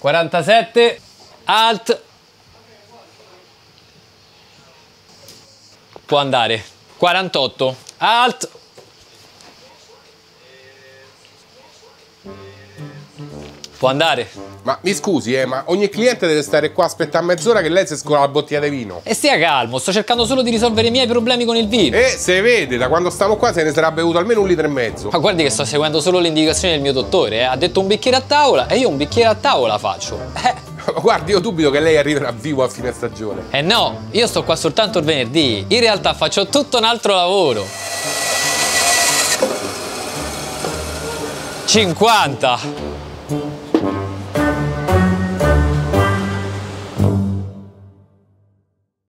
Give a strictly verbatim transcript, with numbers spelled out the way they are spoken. quarantasette, alt, può andare, quarantotto, alt, può andare. Ma mi scusi, eh, ma ogni cliente deve stare qua a aspettare mezz'ora che lei si scola la bottiglia di vino. E stia calmo, sto cercando solo di risolvere i miei problemi con il vino. E se vede, da quando stavo qua se ne sarà bevuto almeno un litro e mezzo. Ma guardi che sto seguendo solo le indicazioni del mio dottore, eh. Ha detto un bicchiere a tavola e io un bicchiere a tavola faccio. Eh. Guardi, io dubito che lei arriverà vivo a fine stagione. Eh no, io sto qua soltanto il venerdì. In realtà faccio tutto un altro lavoro. cinquanta